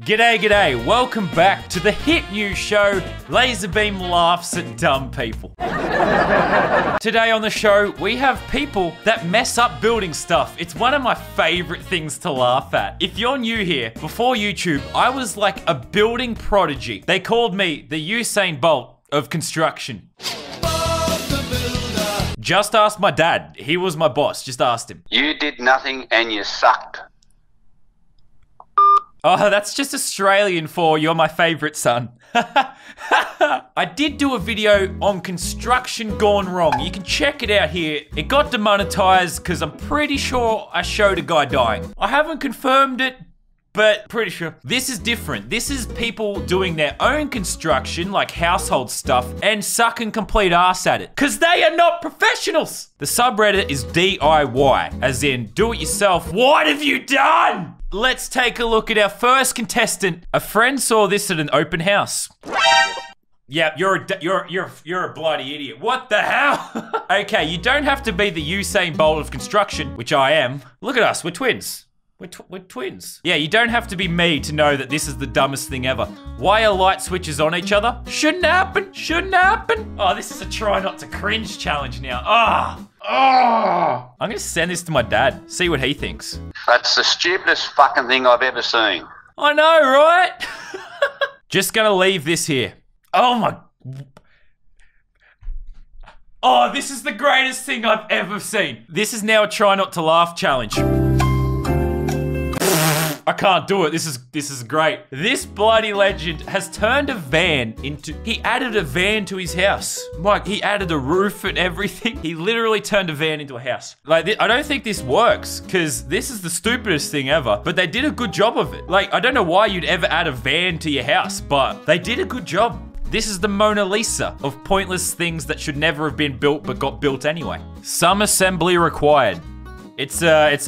G'day, g'day. Welcome back to the hit new show, LazarBeam Laughs at Dumb People. Today on the show, we have people that mess up building stuff. It's one of my favorite things to laugh at. If you're new here, before YouTube, I was like a building prodigy. They called me the Usain Bolt of construction. Just ask my dad. He was my boss. Just asked him. You did nothing and you sucked. Oh, that's just Australian for you're my favourite son. I did do a video on construction gone wrong. You can check it out here. It got demonetized because I'm pretty sure I showed a guy dying. I haven't confirmed it, but pretty sure. This is different. This is people doing their own construction, like household stuff, and sucking complete ass at it. Because they are not professionals. The subreddit is DIY, as in do it yourself. What have you done? Let's take a look at our first contestant. A friend saw this at an open house. Yeah, you're a bloody idiot. What the hell? Okay, you don't have to be the Usain Bolt of construction, which I am. Look at us, we're twins. We're twins. Yeah, you don't have to be me to know that this is the dumbest thing ever. Why are light switches on each other? Shouldn't happen, shouldn't happen. Oh, this is a try not to cringe challenge now. Ah. I'm gonna send this to my dad, see what he thinks. That's the stupidest fucking thing I've ever seen. I know, right? Just gonna leave this here. Oh my. Oh, this is the greatest thing I've ever seen. This is now a try not to laugh challenge. I can't do it. This is great. This bloody legend has turned a van into... He added a van to his house. Like, he added a roof and everything. He literally turned a van into a house. Like, I don't think this works, because this is the stupidest thing ever, but they did a good job of it. Like, I don't know why you'd ever add a van to your house, but they did a good job. This is the Mona Lisa of pointless things that should never have been built, but got built anyway. Some assembly required. It's a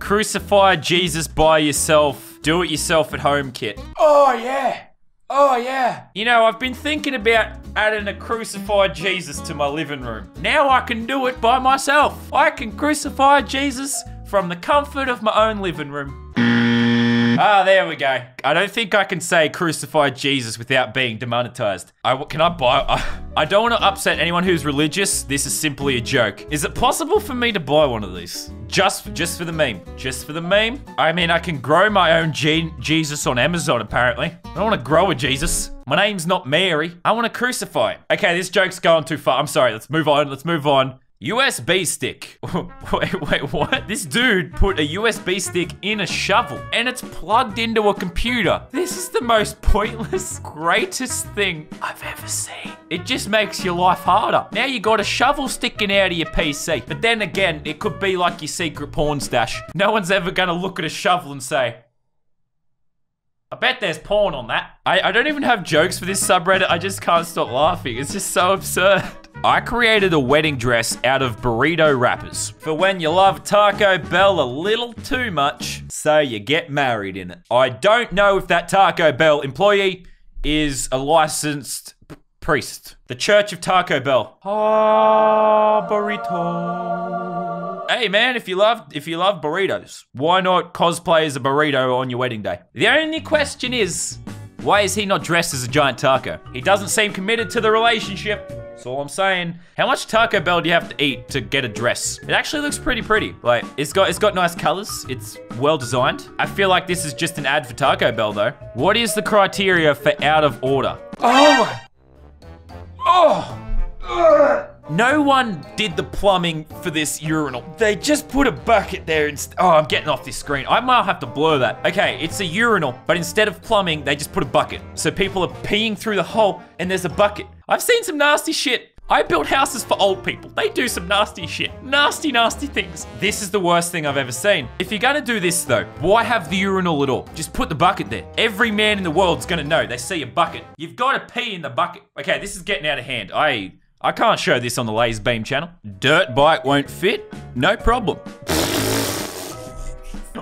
crucify Jesus by yourself, do it yourself at home kit. Oh yeah, oh yeah. You know, I've been thinking about adding a crucified Jesus to my living room. Now I can do it by myself. I can crucify Jesus from the comfort of my own living room. Ah, there we go. I don't think I can say crucify Jesus without being demonetized. I don't want to upset anyone who's religious. This is simply a joke. Is it possible for me to buy one of these? Just for the meme. Just for the meme? I mean, I can grow my own Jesus on Amazon, apparently. I don't want to grow a Jesus. My name's not Mary. I want to crucify him. Okay, this joke's going too far. I'm sorry. Let's move on. Let's move on. USB stick. wait, what? This dude put a USB stick in a shovel and it's plugged into a computer. This is the most pointless, greatest thing I've ever seen. It just makes your life harder. Now you got a shovel sticking out of your PC. But then again, it could be like your secret porn stash. No one's ever gonna look at a shovel and say, I bet there's porn on that. I don't even have jokes for this subreddit. I just can't stop laughing. It's just so absurd. I created a wedding dress out of burrito wrappers. For when you love Taco Bell a little too much, so you get married in it. I don't know if that Taco Bell employee is a licensed priest. The Church of Taco Bell. Ah, burrito. Hey man, if you love burritos, why not cosplay as a burrito on your wedding day? The only question is, why is he not dressed as a giant taco? He doesn't seem committed to the relationship. That's all I'm saying. How much Taco Bell do you have to eat to get a dress? It actually looks pretty pretty. Like, it's got nice colors. It's well designed. I feel like this is just an ad for Taco Bell though. What is the criteria for out of order? Oh! Oh! Ugh. No one did the plumbing for this urinal. They just put a bucket there instead. Oh, I'm getting off this screen. I might have to blur that. Okay, it's a urinal, but instead of plumbing, they just put a bucket. So people are peeing through the hole and there's a bucket. I've seen some nasty shit. I built houses for old people. They do some nasty shit. Nasty, nasty things. This is the worst thing I've ever seen. If you're gonna do this though, why have the urinal at all? Just put the bucket there. Every man in the world's gonna know. They see a bucket. You've gotta pee in the bucket. Okay, this is getting out of hand. I can't show this on the LazarBeam channel. Dirt bike won't fit? No problem.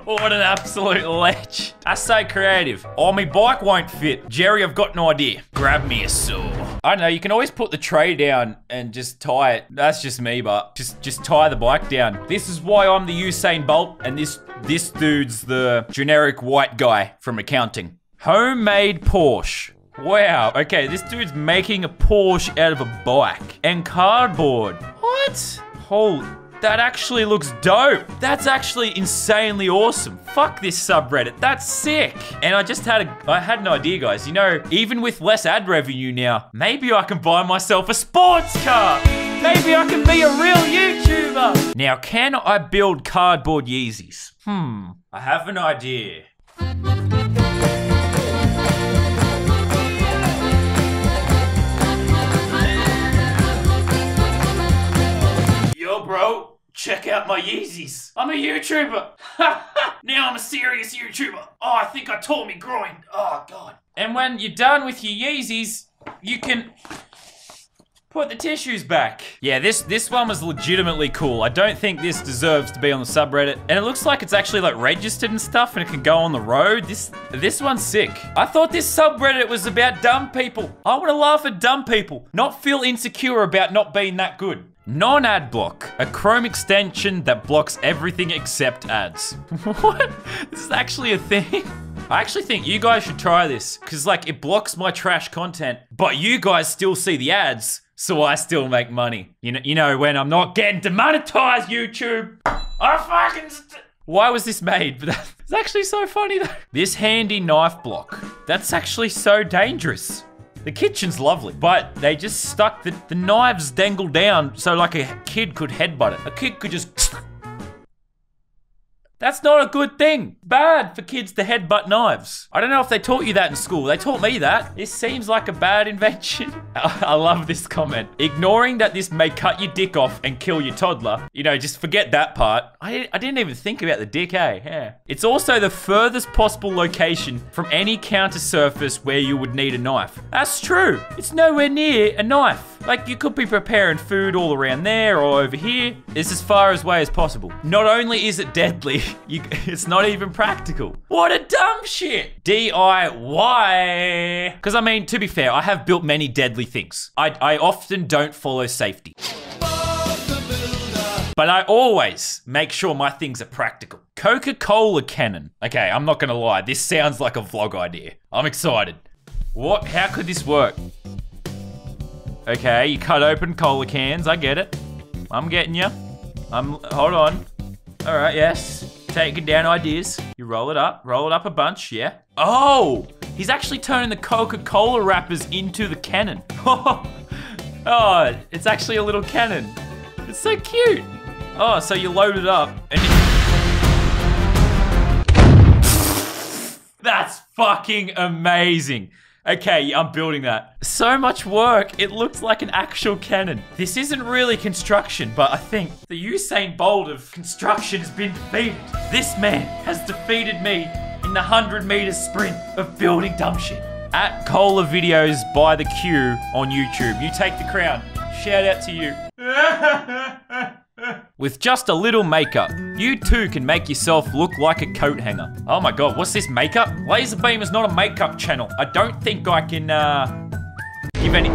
What an absolute lech. That's so creative. Oh, my bike won't fit. Jerry, I've got an idea. Grab me a saw. I don't know, you can always put the tray down and just tie it. That's just me, but just tie the bike down. This is why I'm the Usain Bolt and this dude's the generic white guy from accounting. Homemade Porsche. Wow, okay, this dude's making a Porsche out of a bike and cardboard. What? Holy, that actually looks dope. That's actually insanely awesome. Fuck this subreddit, that's sick. And I just had I had an idea, guys. You know, even with less ad revenue now, maybe I can buy myself a sports car. Maybe I can be a real YouTuber. Now, can I build cardboard Yeezys? I have an idea. Bro, check out my Yeezys. I'm a YouTuber. Now I'm a serious YouTuber. Oh, I think I tore me groin. Oh, God. And when you're done with your Yeezys, you can put the tissues back. Yeah, this one was legitimately cool. I don't think this deserves to be on the subreddit. And it looks like it's actually like registered and stuff and it can go on the road. This one's sick. I thought this subreddit was about dumb people. I want to laugh at dumb people, not feel insecure about not being that good. Non-ad block, a Chrome extension that blocks everything except ads. What? This is actually a thing? I actually think you guys should try this, because like it blocks my trash content, but you guys still see the ads, so I still make money. You know when I'm not getting demonetized, YouTube. I fucking Why was this made? But it's actually so funny though. This handy knife block. That's actually so dangerous. The kitchen's lovely, but they just stuck the knives dangled down so like a kid could headbutt it. A kid could just... That's not a good thing. Bad for kids to headbutt knives. I don't know if they taught you that in school. They taught me that. This seems like a bad invention. I love this comment. Ignoring that this may cut your dick off and kill your toddler. You know, just forget that part. I didn't even think about the dick, eh? Yeah. It's also the furthest possible location from any counter surface where you would need a knife. That's true. It's nowhere near a knife. Like, you could be preparing food all around there or over here. It's as far away as possible. Not only is it deadly, it's not even practical. What a dumb shit. DIY. Because, I mean, to be fair, I have built many deadly things. I often don't follow safety. But I always make sure my things are practical. Coca-Cola cannon. Okay, I'm not going to lie. This sounds like a vlog idea. I'm excited. What? How could this work? Okay, you cut open cola cans. I get it. I'm getting you. Hold on. All right, yes. Taking down ideas. You roll it up. Roll it up a bunch, yeah. Oh, he's actually turning the Coca-Cola wrappers into the cannon. Oh, it's actually a little cannon. It's so cute. Oh, so you load it up and... That's fucking amazing. Okay, I'm building that. So much work, it looks like an actual cannon. This isn't really construction, but I think the Usain Bolt of construction has been defeated. This man has defeated me in the 100-meter sprint of building dumb shit. At Cola Videos by the Q on YouTube. You take the crown. Shout out to you. With just a little makeup, you too can make yourself look like a coat hanger. Oh my God, what's this makeup? LazarBeam is not a makeup channel. I don't think I can, give any...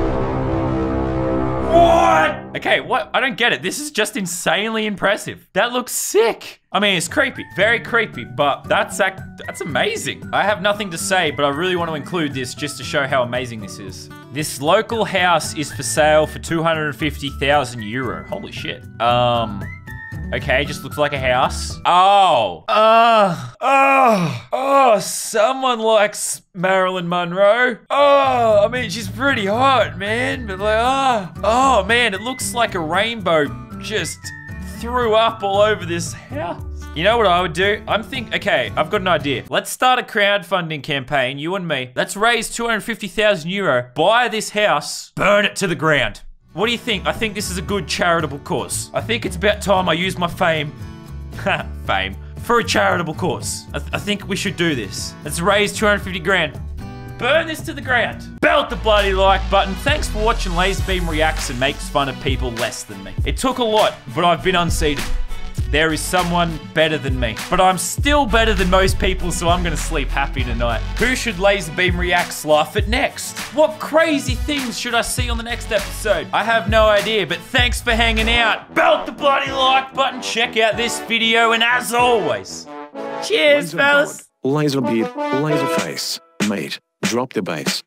What? Okay, what? I don't get it. This is just insanely impressive. That looks sick. I mean, it's creepy, very creepy, but that's amazing. I have nothing to say, but I really want to include this just to show how amazing this is. This local house is for sale for 250,000 euro. Holy shit. Okay, just looks like a house. Oh. Oh, someone likes Marilyn Monroe. Oh, I mean, she's pretty hot, man, but like, oh man, it looks like a rainbow just threw up all over this house. You know what I would do? Okay, I've got an idea. Let's start a crowdfunding campaign, you and me. Let's raise 250,000 euro, buy this house, burn it to the ground. What do you think? I think this is a good charitable cause. I think it's about time I use my fame, for a charitable cause. I think we should do this. Let's raise 250 grand. Burn this to the ground. Belt the bloody like button. Thanks for watching LazarBeam Reacts and makes fun of people less than me. It took a lot, but I've been unseated. There is someone better than me, but I'm still better than most people, so I'm gonna sleep happy tonight. Who should LazarBeam Reacts laugh at next? What crazy things should I see on the next episode? I have no idea, but thanks for hanging out. Belt the bloody like button, check out this video, and as always, cheers, fellas. Laser beard, laser face. mate, drop the bass.